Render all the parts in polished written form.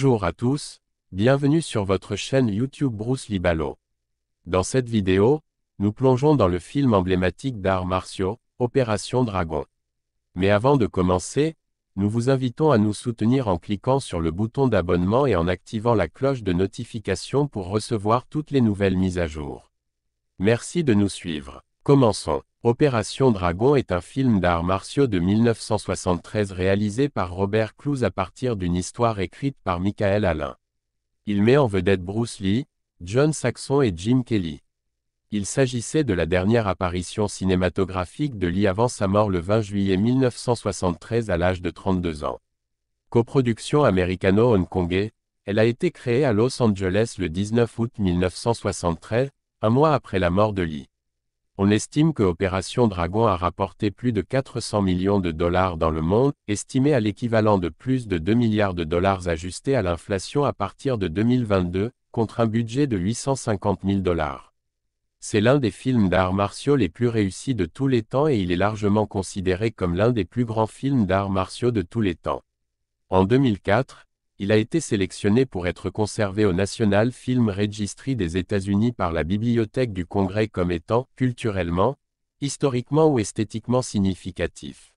Bonjour à tous, bienvenue sur votre chaîne YouTube Bruce Lee Bhalo. Dans cette vidéo, nous plongeons dans le film emblématique d'arts martiaux, Opération Dragon. Mais avant de commencer, nous vous invitons à nous soutenir en cliquant sur le bouton d'abonnement et en activant la cloche de notification pour recevoir toutes les nouvelles mises à jour. Merci de nous suivre. Commençons. Opération Dragon est un film d'arts martiaux de 1973 réalisé par Robert Clouse à partir d'une histoire écrite par Michael Alain. Il met en vedette Bruce Lee, John Saxon et Jim Kelly. Il s'agissait de la dernière apparition cinématographique de Lee avant sa mort le 20 juillet 1973 à l'âge de 32 ans. Coproduction américano-hongkongaise, elle a été créée à Los Angeles le 19 août 1973, un mois après la mort de Lee. On estime que Opération Dragon a rapporté plus de 400 millions de dollars dans le monde, estimé à l'équivalent de plus de 2 milliards de dollars ajustés à l'inflation à partir de 2022, contre un budget de 850 000 dollars. C'est l'un des films d'arts martiaux les plus réussis de tous les temps et il est largement considéré comme l'un des plus grands films d'arts martiaux de tous les temps. En 2004, il a été sélectionné pour être conservé au National Film Registry des États-Unis par la Bibliothèque du Congrès comme étant, culturellement, historiquement ou esthétiquement significatif.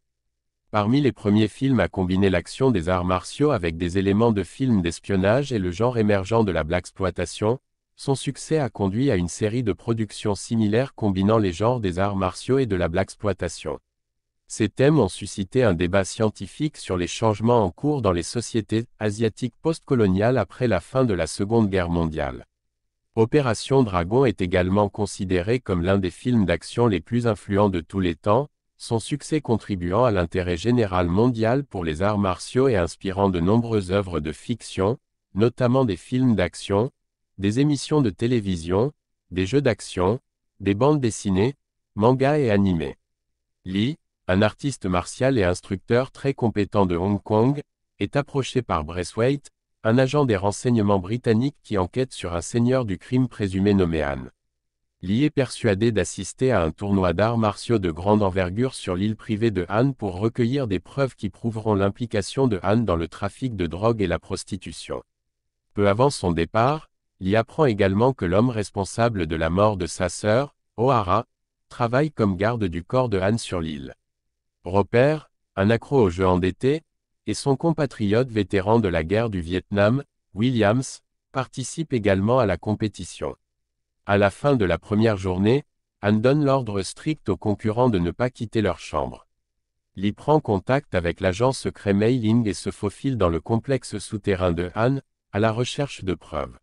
Parmi les premiers films à combiner l'action des arts martiaux avec des éléments de films d'espionnage et le genre émergent de la blaxploitation, son succès a conduit à une série de productions similaires combinant les genres des arts martiaux et de la blaxploitation. Ces thèmes ont suscité un débat scientifique sur les changements en cours dans les sociétés asiatiques postcoloniales après la fin de la Seconde Guerre mondiale. Opération Dragon est également considéré comme l'un des films d'action les plus influents de tous les temps, son succès contribuant à l'intérêt général mondial pour les arts martiaux et inspirant de nombreuses œuvres de fiction, notamment des films d'action, des émissions de télévision, des jeux d'action, des bandes dessinées, mangas et animés. Lee, un artiste martial et instructeur très compétent de Hong Kong, est approché par Braithwaite, un agent des renseignements britanniques qui enquête sur un seigneur du crime présumé nommé Han. Lee est persuadé d'assister à un tournoi d'arts martiaux de grande envergure sur l'île privée de Han pour recueillir des preuves qui prouveront l'implication de Han dans le trafic de drogue et la prostitution. Peu avant son départ, Lee apprend également que l'homme responsable de la mort de sa sœur, O'Hara, travaille comme garde du corps de Han sur l'île. Robert, un accro aux jeux endettés, et son compatriote vétéran de la guerre du Vietnam, Williams, participent également à la compétition. À la fin de la première journée, Han donne l'ordre strict aux concurrents de ne pas quitter leur chambre. Lee prend contact avec l'agent secret Mei Ling et se faufile dans le complexe souterrain de Han, à la recherche de preuves.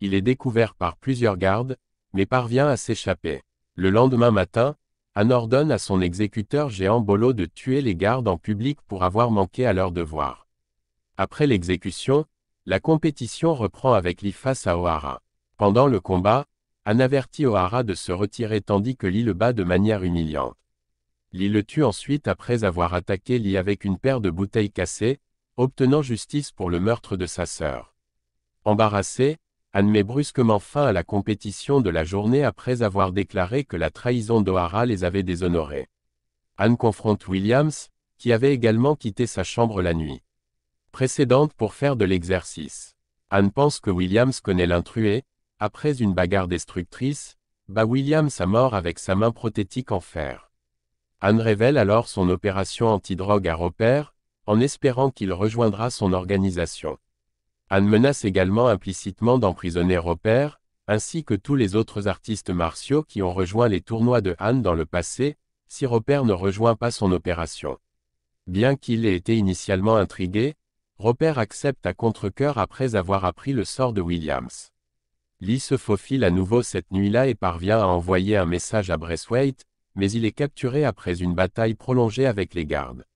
Il est découvert par plusieurs gardes, mais parvient à s'échapper. Le lendemain matin, Han ordonne à son exécuteur géant Bhalo de tuer les gardes en public pour avoir manqué à leur devoir. Après l'exécution, la compétition reprend avec Lee face à O'Hara. Pendant le combat, Han avertit O'Hara de se retirer tandis que Lee le bat de manière humiliante. Lee le tue ensuite après avoir attaqué Lee avec une paire de bouteilles cassées, obtenant justice pour le meurtre de sa sœur. Embarrassé, Han met brusquement fin à la compétition de la journée après avoir déclaré que la trahison d'O'Hara les avait déshonorés. Han confronte Williams, qui avait également quitté sa chambre la nuit précédente pour faire de l'exercice. Han pense que Williams connaît l'intrus et, après une bagarre destructrice, bat Williams à mort avec sa main prothétique en fer. Han révèle alors son opération anti-drogue à Robert, en espérant qu'il rejoindra son organisation. Han menace également implicitement d'emprisonner Robert, ainsi que tous les autres artistes martiaux qui ont rejoint les tournois de Han dans le passé, si Robert ne rejoint pas son opération. Bien qu'il ait été initialement intrigué, Robert accepte à contre-cœur après avoir appris le sort de Williams. Lee se faufile à nouveau cette nuit-là et parvient à envoyer un message à Braithwaite, mais il est capturé après une bataille prolongée avec les gardes.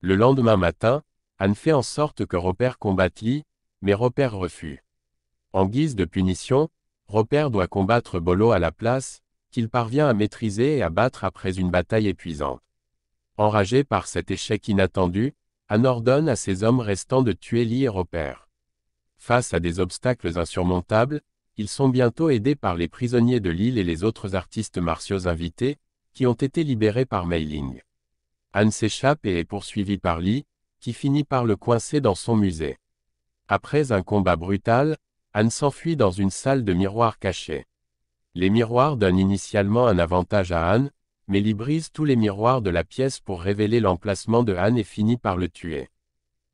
Le lendemain matin, Han fait en sorte que Robert combatte Lee, mais Robert refuse. En guise de punition, Robert doit combattre Bhalo à la place, qu'il parvient à maîtriser et à battre après une bataille épuisante. Enragé par cet échec inattendu, Han ordonne à ses hommes restants de tuer Lee et Robert. Face à des obstacles insurmontables, ils sont bientôt aidés par les prisonniers de l'île et les autres artistes martiaux invités, qui ont été libérés par Mei Ling. Han s'échappe et est poursuivi par Lee, qui finit par le coincer dans son musée. Après un combat brutal, Anne s'enfuit dans une salle de miroirs cachés. Les miroirs donnent initialement un avantage à Anne, mais Lee brise tous les miroirs de la pièce pour révéler l'emplacement de Anne et finit par le tuer.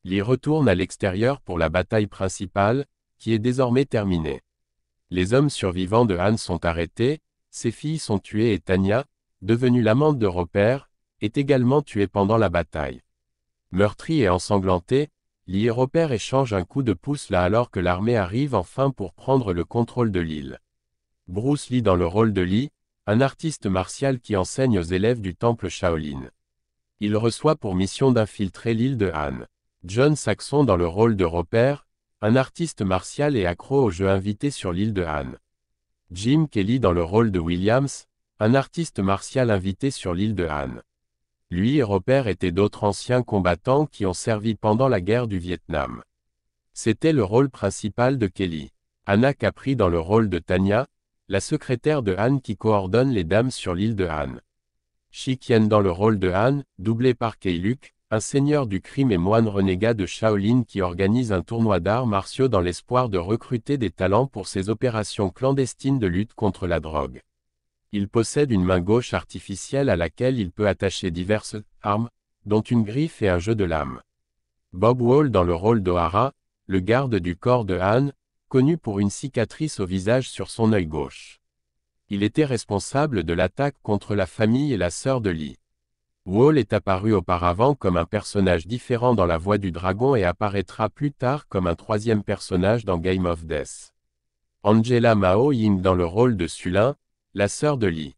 Lee retourne à l'extérieur pour la bataille principale, qui est désormais terminée. Les hommes survivants de Anne sont arrêtés, ses filles sont tuées et Tanya, devenue l'amante de Robert, est également tuée pendant la bataille. Meurtri et ensanglanté, Lee et Robert échangent un coup de pouce là alors que l'armée arrive enfin pour prendre le contrôle de l'île. Bruce Lee dans le rôle de Lee, un artiste martial qui enseigne aux élèves du temple Shaolin. Il reçoit pour mission d'infiltrer l'île de Han. John Saxon dans le rôle de Robert, un artiste martial et accro aux jeux invités sur l'île de Han. Jim Kelly dans le rôle de Williams, un artiste martial invité sur l'île de Han. Lui et Robert étaient d'autres anciens combattants qui ont servi pendant la guerre du Vietnam. C'était le rôle principal de Kelly. Anna Capri dans le rôle de Tanya, la secrétaire de Han qui coordonne les dames sur l'île de Han. Shih Kien dans le rôle de Han, doublé par Keye Luke, un seigneur du crime et moine renégat de Shaolin qui organise un tournoi d'arts martiaux dans l'espoir de recruter des talents pour ses opérations clandestines de lutte contre la drogue. Il possède une main gauche artificielle à laquelle il peut attacher diverses armes, dont une griffe et un jeu de lame. Bob Wall dans le rôle d'Ohara, le garde du corps de Han, connu pour une cicatrice au visage sur son œil gauche. Il était responsable de l'attaque contre la famille et la sœur de Lee. Wall est apparu auparavant comme un personnage différent dans La Voix du Dragon et apparaîtra plus tard comme un troisième personnage dans Game of Death. Angela Mao Ying dans le rôle de Sulin, la sœur de Lee.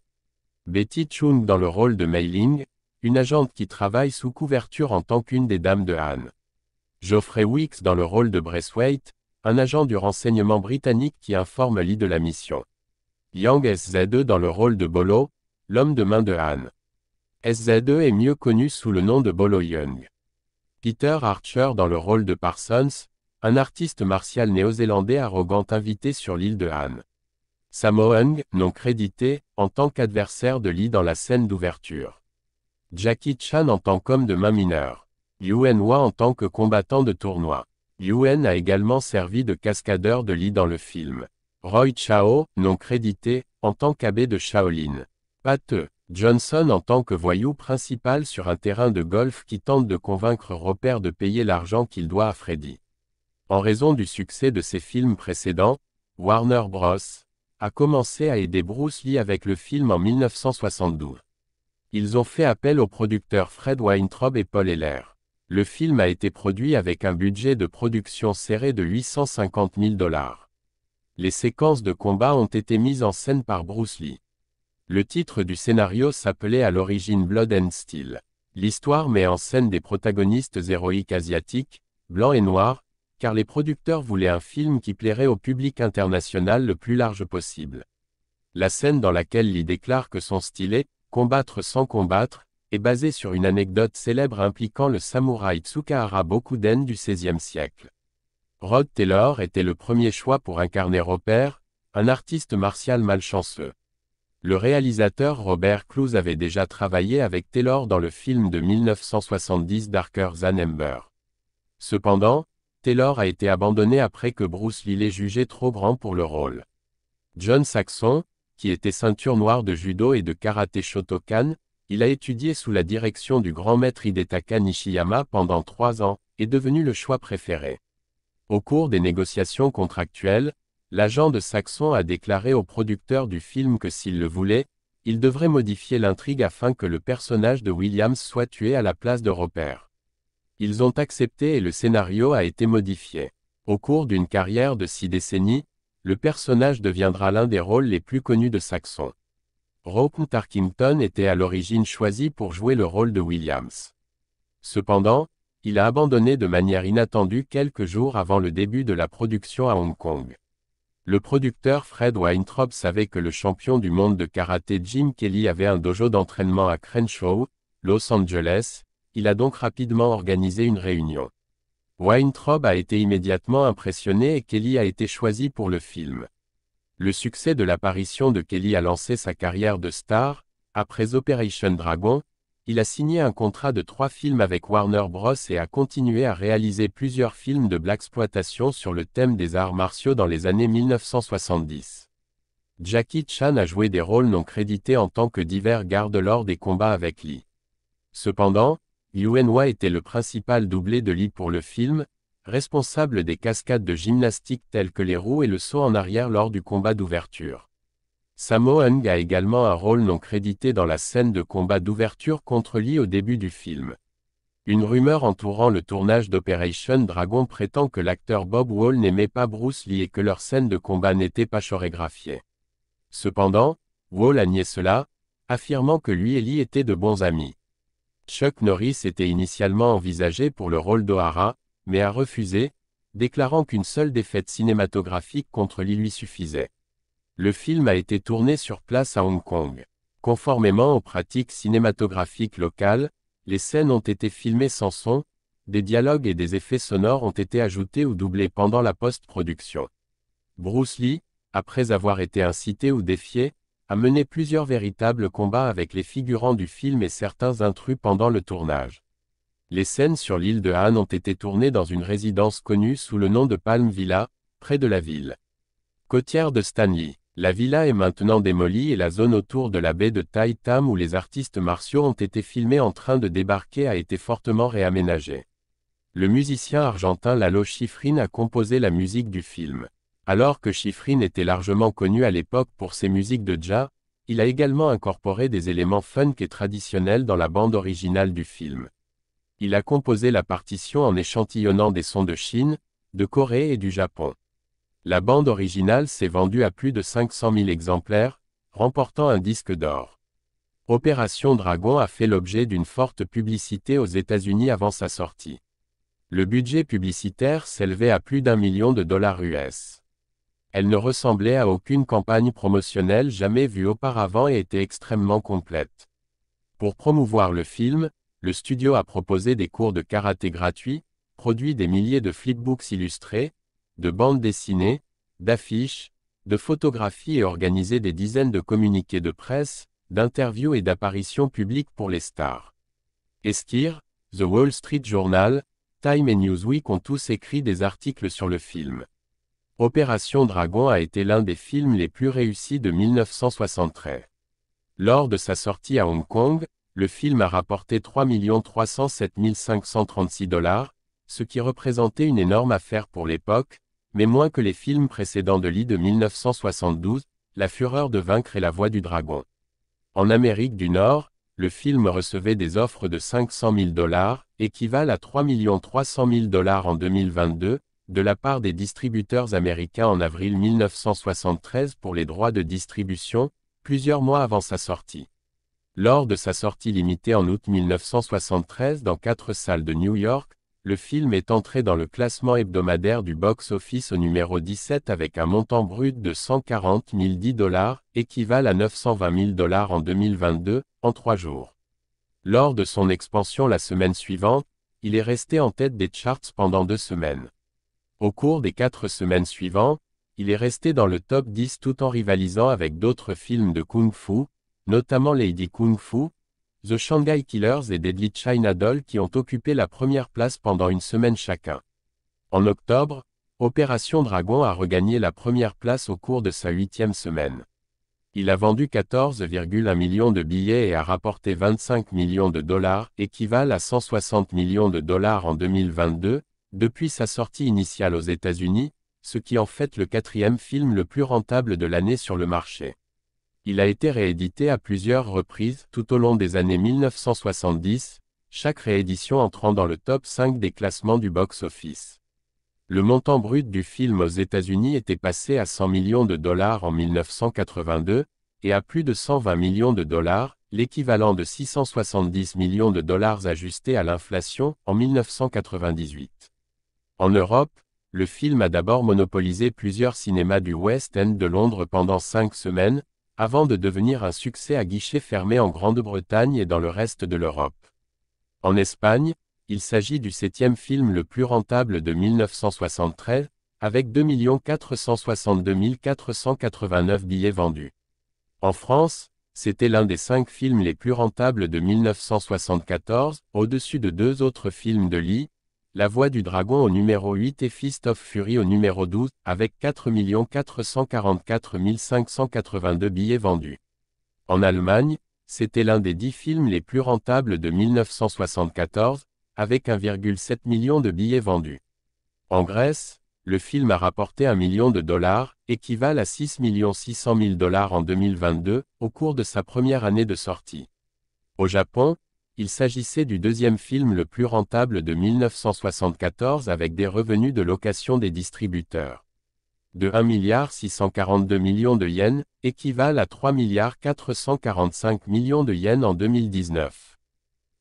Betty Chung dans le rôle de Mei Ling, une agente qui travaille sous couverture en tant qu'une des dames de Han. Geoffrey Wicks dans le rôle de Braithwaite, un agent du renseignement britannique qui informe Lee de la mission. Yeung Sze dans le rôle de Bhalo, l'homme de main de Han. Sze est mieux connu sous le nom de Bhalo Yeung. Peter Archer dans le rôle de Parsons, un artiste martial néo-zélandais arrogant invité sur l'île de Han. Sammo Hung, non crédité, en tant qu'adversaire de Lee dans la scène d'ouverture. Jackie Chan en tant qu'homme de main mineure. Yuen Wah en tant que combattant de tournoi. Yuen a également servi de cascadeur de Lee dans le film. Roy Chao, non crédité, en tant qu'abbé de Shaolin. Pat Johnson en tant que voyou principal sur un terrain de golf qui tente de convaincre Robert de payer l'argent qu'il doit à Freddy. En raison du succès de ses films précédents, Warner Bros. A commencé à aider Bruce Lee avec le film en 1972. Ils ont fait appel aux producteurs Fred Weintraub et Paul Heller. Le film a été produit avec un budget de production serré de $850 000. Les séquences de combat ont été mises en scène par Bruce Lee. Le titre du scénario s'appelait à l'origine Blood and Steel. L'histoire met en scène des protagonistes héroïques asiatiques, blancs et noirs, car les producteurs voulaient un film qui plairait au public international le plus large possible. La scène dans laquelle Lee déclare que son style est « combattre sans combattre » est basé sur une anecdote célèbre impliquant le samouraï Tsukahara Bokuden du XVIe siècle. Rod Taylor était le premier choix pour incarner Robert, un artiste martial malchanceux. Le réalisateur Robert Clouse avait déjà travaillé avec Taylor dans le film de 1970 Darker Than Amber. Cependant, Taylor a été abandonné après que Bruce Lee l'ait jugé trop grand pour le rôle. John Saxon, qui était ceinture noire de judo et de karaté Shotokan, il a étudié sous la direction du grand maître Hidetaka Nishiyama pendant 3 ans, est devenu le choix préféré. Au cours des négociations contractuelles, l'agent de Saxon a déclaré au producteur du film que s'il le voulait, il devrait modifier l'intrigue afin que le personnage de Williams soit tué à la place de Robert. Ils ont accepté et le scénario a été modifié. Au cours d'une carrière de 6 décennies, le personnage deviendra l'un des rôles les plus connus de Saxon. Rob Tarkington était à l'origine choisi pour jouer le rôle de Williams. Cependant, il a abandonné de manière inattendue quelques jours avant le début de la production à Hong Kong. Le producteur Fred Weintraub savait que le champion du monde de karaté Jim Kelly avait un dojo d'entraînement à Crenshaw, Los Angeles. Il a donc rapidement organisé une réunion. Weintraub a été immédiatement impressionné et Kelly a été choisi pour le film. Le succès de l'apparition de Kelly a lancé sa carrière de star. Après Opération Dragon, il a signé un contrat de 3 films avec Warner Bros. Et a continué à réaliser plusieurs films de blaxploitation sur le thème des arts martiaux dans les années 1970. Jackie Chan a joué des rôles non crédités en tant que divers gardes lors des combats avec Lee. Cependant, Yuen Wah était le principal doublé de Lee pour le film, responsable des cascades de gymnastique telles que les roues et le saut en arrière lors du combat d'ouverture. Sammo Hung a également un rôle non crédité dans la scène de combat d'ouverture contre Lee au début du film. Une rumeur entourant le tournage d'Opération Dragon prétend que l'acteur Bob Wall n'aimait pas Bruce Lee et que leur scène de combat n'était pas chorégraphiée. Cependant, Wall a nié cela, affirmant que lui et Lee étaient de bons amis. Chuck Norris était initialement envisagé pour le rôle d'Ohara, mais a refusé, déclarant qu'une seule défaite cinématographique contre Lee lui suffisait. Le film a été tourné sur place à Hong Kong. Conformément aux pratiques cinématographiques locales, les scènes ont été filmées sans son, des dialogues et des effets sonores ont été ajoutés ou doublés pendant la post-production. Bruce Lee, après avoir été incité ou défié, a mené plusieurs véritables combats avec les figurants du film et certains intrus pendant le tournage. Les scènes sur l'île de Han ont été tournées dans une résidence connue sous le nom de Palm Villa, près de la ville côtière de Stanley. La villa est maintenant démolie et la zone autour de la baie de Tai Tam où les artistes martiaux ont été filmés en train de débarquer a été fortement réaménagée. Le musicien argentin Lalo Schifrin a composé la musique du film. Alors que Schifrin était largement connu à l'époque pour ses musiques de jazz, il a également incorporé des éléments funk et traditionnels dans la bande originale du film. Il a composé la partition en échantillonnant des sons de Chine, de Corée et du Japon. La bande originale s'est vendue à plus de 500 000 exemplaires, remportant un disque d'or. Opération Dragon a fait l'objet d'une forte publicité aux États-Unis avant sa sortie. Le budget publicitaire s'élevait à plus d'$1 million. Elle ne ressemblait à aucune campagne promotionnelle jamais vue auparavant et était extrêmement complète. Pour promouvoir le film, le studio a proposé des cours de karaté gratuits, produit des milliers de flipbooks illustrés, de bandes dessinées, d'affiches, de photographies et organisé des dizaines de communiqués de presse, d'interviews et d'apparitions publiques pour les stars. Esquire, The Wall Street Journal, Time et Newsweek ont tous écrit des articles sur le film. Opération Dragon a été l'un des films les plus réussis de 1973. Lors de sa sortie à Hong Kong, le film a rapporté $3 307 536, ce qui représentait une énorme affaire pour l'époque, mais moins que les films précédents de Lee de 1972, La Fureur de Vaincre et La Voix du Dragon. En Amérique du Nord, le film recevait des offres de $500 000, équivalent à $3 300 000 en 2022, de la part des distributeurs américains en avril 1973 pour les droits de distribution, plusieurs mois avant sa sortie. Lors de sa sortie limitée en août 1973 dans 4 salles de New York, le film est entré dans le classement hebdomadaire du box-office au numéro 17 avec un montant brut de $140 010, équivalent à $920 000 en 2022, en 3 jours. Lors de son expansion la semaine suivante, il est resté en tête des charts pendant 2 semaines. Au cours des 4 semaines suivantes, il est resté dans le top 10 tout en rivalisant avec d'autres films de kung-fu, notamment Lady Kung Fu, The Shanghai Killers et Deadly China Doll qui ont occupé la première place pendant 1 semaine chacun. En octobre, Opération Dragon a regagné la première place au cours de sa 8e semaine. Il a vendu 14,1 millions de billets et a rapporté $25 000, équivalent à $160 000 en 2022, depuis sa sortie initiale aux États-Unis, ce qui en fait le 4e film le plus rentable de l'année sur le marché. Il a été réédité à plusieurs reprises tout au long des années 1970, chaque réédition entrant dans le top 5 des classements du box-office. Le montant brut du film aux États-Unis était passé à $100 000 en 1982, et à plus de $120 000, l'équivalent de $670 000 ajustés à l'inflation, en 1998. En Europe, le film a d'abord monopolisé plusieurs cinémas du West End de Londres pendant 5 semaines, avant de devenir un succès à guichet fermé en Grande-Bretagne et dans le reste de l'Europe. En Espagne, il s'agit du 7e film le plus rentable de 1973, avec 2 462 489 billets vendus. En France, C'était l'un des 5 films les plus rentables de 1974, au-dessus de 2 autres films de Lee, La Voix du Dragon au numéro 8 et Fist of Fury au numéro 12, avec 4 444 582 billets vendus. En Allemagne, c'était l'un des 10 films les plus rentables de 1974, avec 1,7 million de billets vendus. En Grèce, le film a rapporté $1 million, équivalent à $6 600 000 en 2022, au cours de sa première année de sortie. Au Japon, il s'agissait du 2e film le plus rentable de 1974 avec des revenus de location des distributeurs de 1,642 milliard de yens, équivalent à $3,445 million en 2019.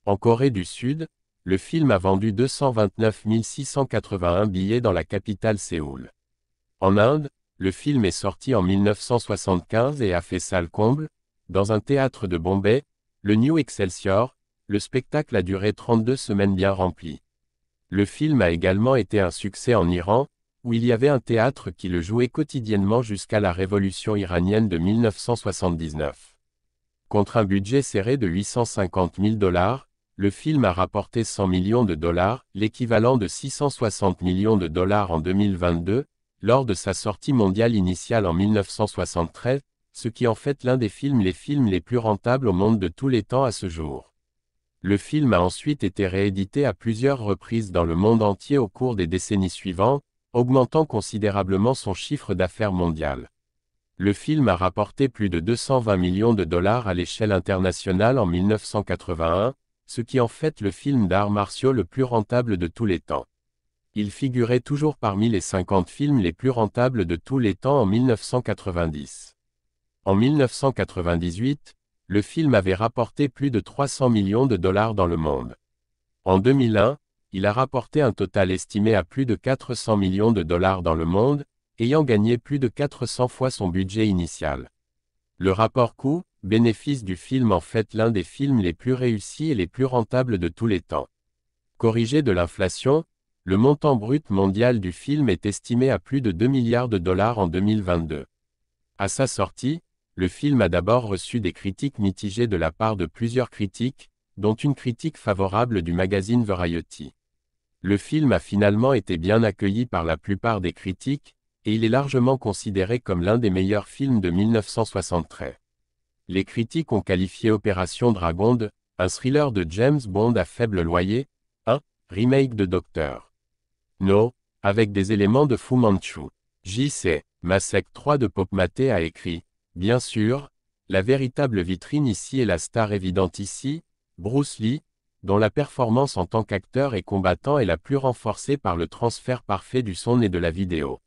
En Corée du Sud, le film a vendu 229 681 billets dans la capitale Séoul. En Inde, le film est sorti en 1975 et a fait salle comble. Dans un théâtre de Bombay, le New Excelsior, le spectacle a duré 32 semaines bien remplies. Le film a également été un succès en Iran, où il y avait un théâtre qui le jouait quotidiennement jusqu'à la révolution iranienne de 1979. Contre un budget serré de $850 000, le film a rapporté $100 millions, l'équivalent de $660 millions en 2022, lors de sa sortie mondiale initiale en 1973, ce qui en fait l'un des films les plus rentables au monde de tous les temps à ce jour. Le film a ensuite été réédité à plusieurs reprises dans le monde entier au cours des décennies suivantes, augmentant considérablement son chiffre d'affaires mondial. Le film a rapporté plus de $220 millions à l'échelle internationale en 1981, ce qui en fait le film d'arts martiaux le plus rentable de tous les temps. Il figurait toujours parmi les 50 films les plus rentables de tous les temps en 1990. En 1998, le film avait rapporté plus de $300 millions dans le monde. En 2001, il a rapporté un total estimé à plus de $400 millions dans le monde, ayant gagné plus de 400 fois son budget initial. Le rapport coût bénéfice du film en fait l'un des films les plus réussis et les plus rentables de tous les temps. Corrigé de l'inflation, le montant brut mondial du film est estimé à plus de $2 milliards en 2022. À sa sortie, le film a d'abord reçu des critiques mitigées de la part de plusieurs critiques, dont une critique favorable du magazine Variety. Le film a finalement été bien accueilli par la plupart des critiques, et il est largement considéré comme l'un des meilleurs films de 1973. Les critiques ont qualifié Opération Dragon de « un thriller de James Bond à faible loyer », un « remake de Docteur No », avec des éléments de Fu Manchu. J.C. Masek 3 de Pop Maté a écrit « Bien sûr, la véritable vitrine ici est la star évidente ici, Bruce Lee, dont la performance en tant qu'acteur et combattant est la plus renforcée par le transfert parfait du son et de la vidéo. »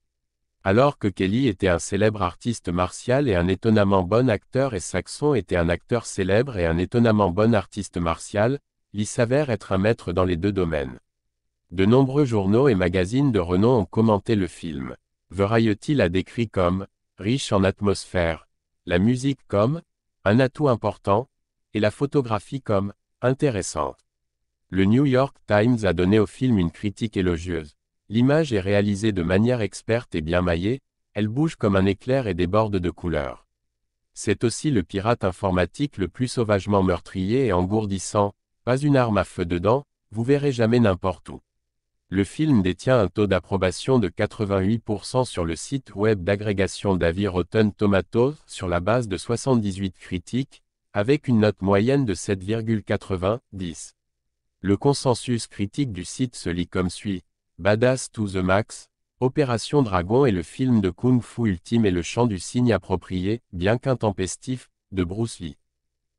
Alors que Kelly était un célèbre artiste martial et un étonnamment bon acteur et Saxon était un acteur célèbre et un étonnamment bon artiste martial, Lee s'avère être un maître dans les 2 domaines. De nombreux journaux et magazines de renom ont commenté le film. Variety l'a décrit comme « riche en atmosphère », la musique comme « un atout important » et la photographie comme « intéressante ». Le New York Times a donné au film une critique élogieuse. L'image est réalisée de manière experte et bien maillée, elle bouge comme un éclair et déborde de couleurs. C'est aussi le pirate informatique le plus sauvagement meurtrier et engourdissant, pas une arme à feu dedans, vous verrez jamais n'importe où. Le film détient un taux d'approbation de 88% sur le site web d'agrégation d'avis Rotten Tomatoes sur la base de 78 critiques, avec une note moyenne de 7,90. Le consensus critique du site se lit comme suit. Badass to the Max, Opération Dragon est le film de Kung-Fu ultime et le chant du signe approprié, bien qu'intempestif, de Bruce Lee.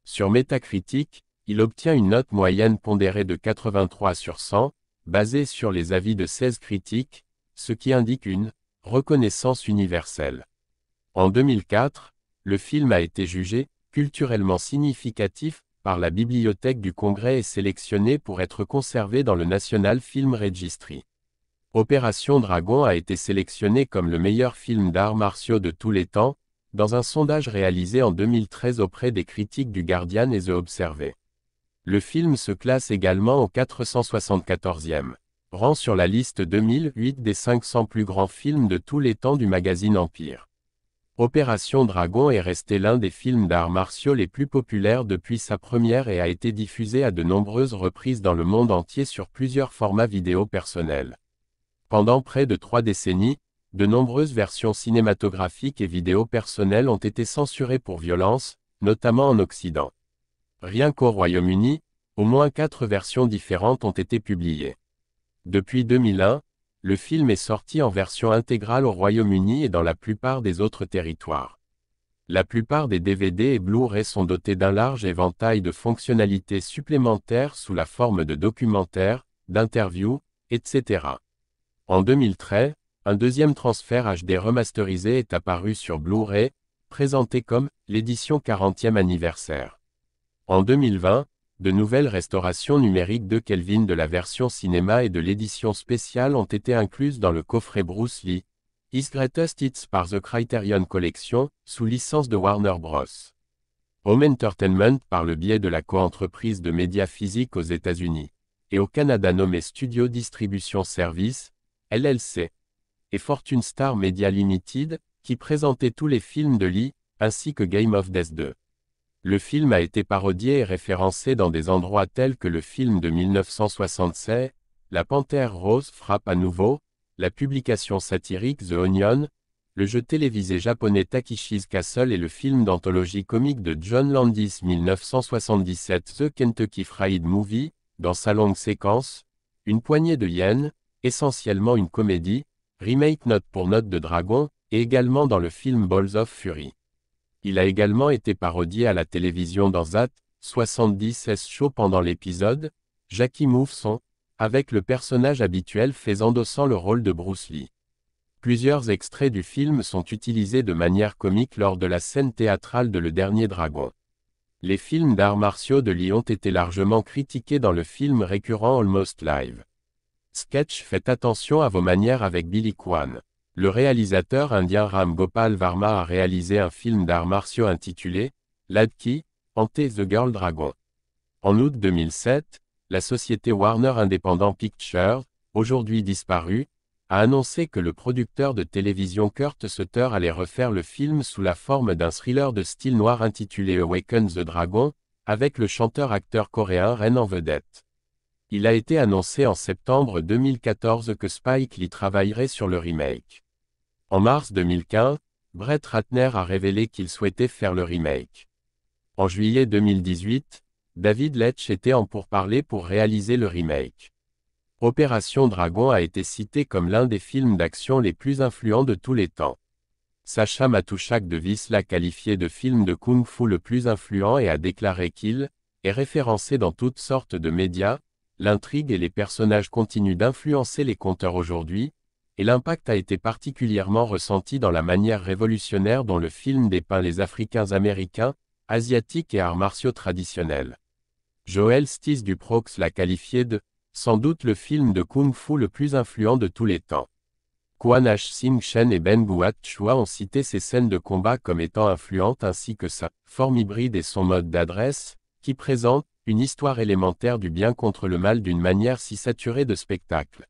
Sur Metacritic, il obtient une note moyenne pondérée de 83 sur 100, basée sur les avis de 16 critiques, ce qui indique une « reconnaissance universelle ». En 2004, le film a été jugé « culturellement significatif » par la Bibliothèque du Congrès et sélectionné pour être conservé dans le National Film Registry. Opération Dragon a été sélectionné comme le meilleur film d'arts martiaux de tous les temps, dans un sondage réalisé en 2013 auprès des critiques du Guardian et The Observer. Le film se classe également au 474e rang sur la liste 2008 des 500 plus grands films de tous les temps du magazine Empire. Opération Dragon est resté l'un des films d'arts martiaux les plus populaires depuis sa première et a été diffusé à de nombreuses reprises dans le monde entier sur plusieurs formats vidéo personnels. Pendant près de 3 décennies, de nombreuses versions cinématographiques et vidéos personnelles ont été censurées pour violence, notamment en Occident. Rien qu'au Royaume-Uni, au moins 4 versions différentes ont été publiées. Depuis 2001, le film est sorti en version intégrale au Royaume-Uni et dans la plupart des autres territoires. La plupart des DVD et Blu-ray sont dotés d'un large éventail de fonctionnalités supplémentaires sous la forme de documentaires, d'interviews, etc. En 2013, un deuxième transfert HD remasterisé est apparu sur Blu-ray, présenté comme l'édition 40e anniversaire. En 2020, de nouvelles restaurations numériques de Kelvin de la version cinéma et de l'édition spéciale ont été incluses dans le coffret Bruce Lee, His Greatest Hits par The Criterion Collection, sous licence de Warner Bros. Home Entertainment par le biais de la coentreprise de médias physiques aux États-Unis et au Canada nommée Studio Distribution Service, LLC. Et Fortune Star Media Limited, qui présentait tous les films de Lee, ainsi que Game of Death 2. Le film a été parodié et référencé dans des endroits tels que le film de 1967, La Panthère Rose frappe à nouveau, la publication satirique The Onion, le jeu télévisé japonais Takeshi's Castle et le film d'anthologie comique de John Landis 1977 The Kentucky Fried Movie, dans sa longue séquence, Une poignée de yens, essentiellement une comédie, remake note pour note de Dragon, et également dans le film Balls of Fury. Il a également été parodié à la télévision dans That 70's Show pendant l'épisode « Jackie Moves Son », avec le personnage habituel endossant le rôle de Bruce Lee. Plusieurs extraits du film sont utilisés de manière comique lors de la scène théâtrale de Le Dernier Dragon. Les films d'arts martiaux de Lee ont été largement critiqués dans le film récurrent Almost Live. Sketch Faites attention à vos manières avec Billy Kwan. Le réalisateur indien Ram Gopal Varma a réalisé un film d'arts martiaux intitulé « Ladki, Hanté the Girl Dragon ». En août 2007, la société Warner Independent Pictures, aujourd'hui disparue, a annoncé que le producteur de télévision Kurt Sutter allait refaire le film sous la forme d'un thriller de style noir intitulé « Awaken the Dragon », avec le chanteur-acteur coréen Ren en vedette. Il a été annoncé en septembre 2014 que Spike Lee travaillerait sur le remake. En mars 2015, Brett Ratner a révélé qu'il souhaitait faire le remake. En juillet 2018, David Leitch était en pourparlers pour réaliser le remake. Opération Dragon a été cité comme l'un des films d'action les plus influents de tous les temps. Sacha Matuszak de Vice l'a qualifié de film de kung-fu le plus influent et a déclaré qu'il est référencé dans toutes sortes de médias. L'intrigue et les personnages continuent d'influencer les compteurs aujourd'hui, et l'impact a été particulièrement ressenti dans la manière révolutionnaire dont le film dépeint les Africains américains, asiatiques et arts martiaux traditionnels. Joel Stees du Prox l'a qualifié de « sans doute le film de kung-fu le plus influent de tous les temps ». Kwon H. Sing Chen et Ben Guat Chua ont cité ses scènes de combat comme étant influentes ainsi que sa « forme hybride et son mode d'adresse », qui présente une histoire élémentaire du bien contre le mal d'une manière si saturée de spectacle.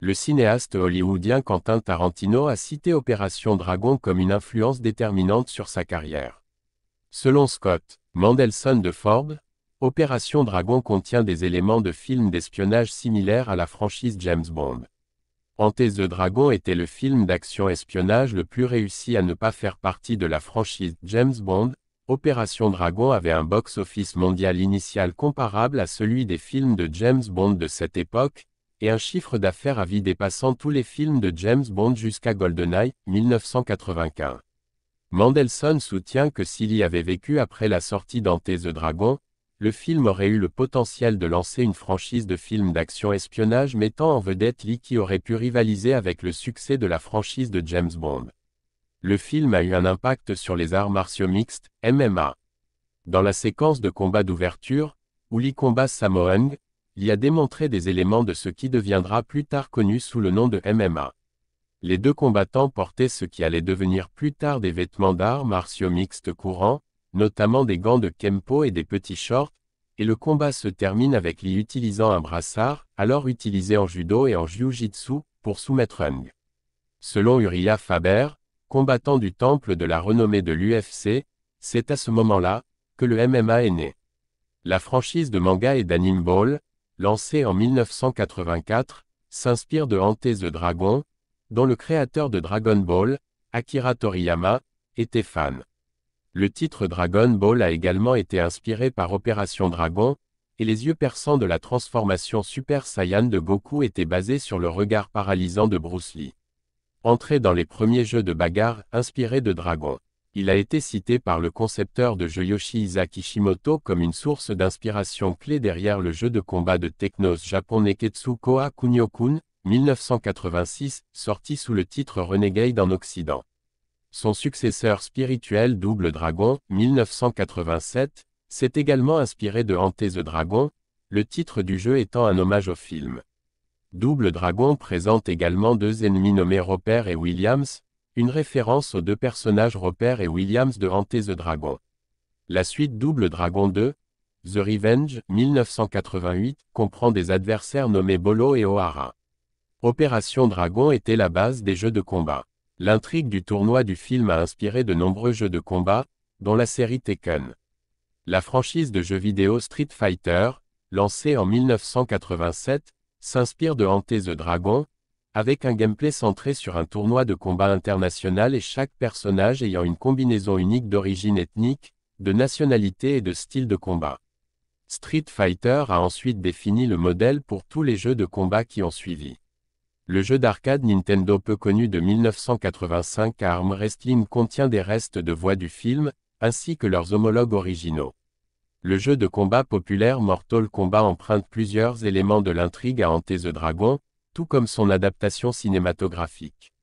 Le cinéaste hollywoodien Quentin Tarantino a cité Opération Dragon comme une influence déterminante sur sa carrière. Selon Scott Mendelson de Forbes, Opération Dragon contient des éléments de films d'espionnage similaires à la franchise James Bond. Enter the Dragon était le film d'action-espionnage le plus réussi à ne pas faire partie de la franchise James Bond. Opération Dragon avait un box-office mondial initial comparable à celui des films de James Bond de cette époque, et un chiffre d'affaires à vie dépassant tous les films de James Bond jusqu'à GoldenEye, 1995. Mendelson soutient que si Lee avait vécu après la sortie d'Enter the Dragon, le film aurait eu le potentiel de lancer une franchise de films d'action-espionnage mettant en vedette Lee qui aurait pu rivaliser avec le succès de la franchise de James Bond. Le film a eu un impact sur les arts martiaux mixtes, MMA. Dans la séquence de combat d'ouverture, où Lee combat Sammo Hung, Lee a démontré des éléments de ce qui deviendra plus tard connu sous le nom de MMA. Les deux combattants portaient ce qui allait devenir plus tard des vêtements d'arts martiaux mixtes courants, notamment des gants de kempo et des petits shorts, et le combat se termine avec Lee utilisant un brassard, alors utilisé en judo et en jiu-jitsu, pour soumettre Hung. Selon Uriah Faber, combattant du temple de la renommée de l'UFC, c'est à ce moment-là que le MMA est né. La franchise de manga et d'anime Ball, lancée en 1984, s'inspire de Ante the Dragon, dont le créateur de Dragon Ball, Akira Toriyama, était fan. Le titre Dragon Ball a également été inspiré par Opération Dragon, et les yeux perçants de la transformation Super Saiyan de Goku étaient basés sur le regard paralysant de Bruce Lee. Entré dans les premiers jeux de bagarre inspirés de Dragon, il a été cité par le concepteur de jeux Yoshihisa Kishimoto comme une source d'inspiration clé derrière le jeu de combat de technos japonais Ketsukoa Kunio-kun, 1986, sorti sous le titre Renegade en Occident. Son successeur spirituel Double Dragon, 1987, s'est également inspiré de Ante the Dragon, le titre du jeu étant un hommage au film. Double Dragon présente également deux ennemis nommés Robert et Williams, une référence aux deux personnages Robert et Williams de Ante the Dragon. La suite Double Dragon 2, The Revenge, 1988, comprend des adversaires nommés Bolo et O'Hara. Opération Dragon était la base des jeux de combat. L'intrigue du tournoi du film a inspiré de nombreux jeux de combat, dont la série Tekken. La franchise de jeux vidéo Street Fighter, lancée en 1987, s'inspire de Ante the Dragon, avec un gameplay centré sur un tournoi de combat international et chaque personnage ayant une combinaison unique d'origine ethnique, de nationalité et de style de combat. Street Fighter a ensuite défini le modèle pour tous les jeux de combat qui ont suivi. Le jeu d'arcade Nintendo peu connu de 1985 Arm Wrestling contient des restes de voix du film, ainsi que leurs homologues originaux. Le jeu de combat populaire Mortal Kombat emprunte plusieurs éléments de l'intrigue à Ante the Dragon, tout comme son adaptation cinématographique.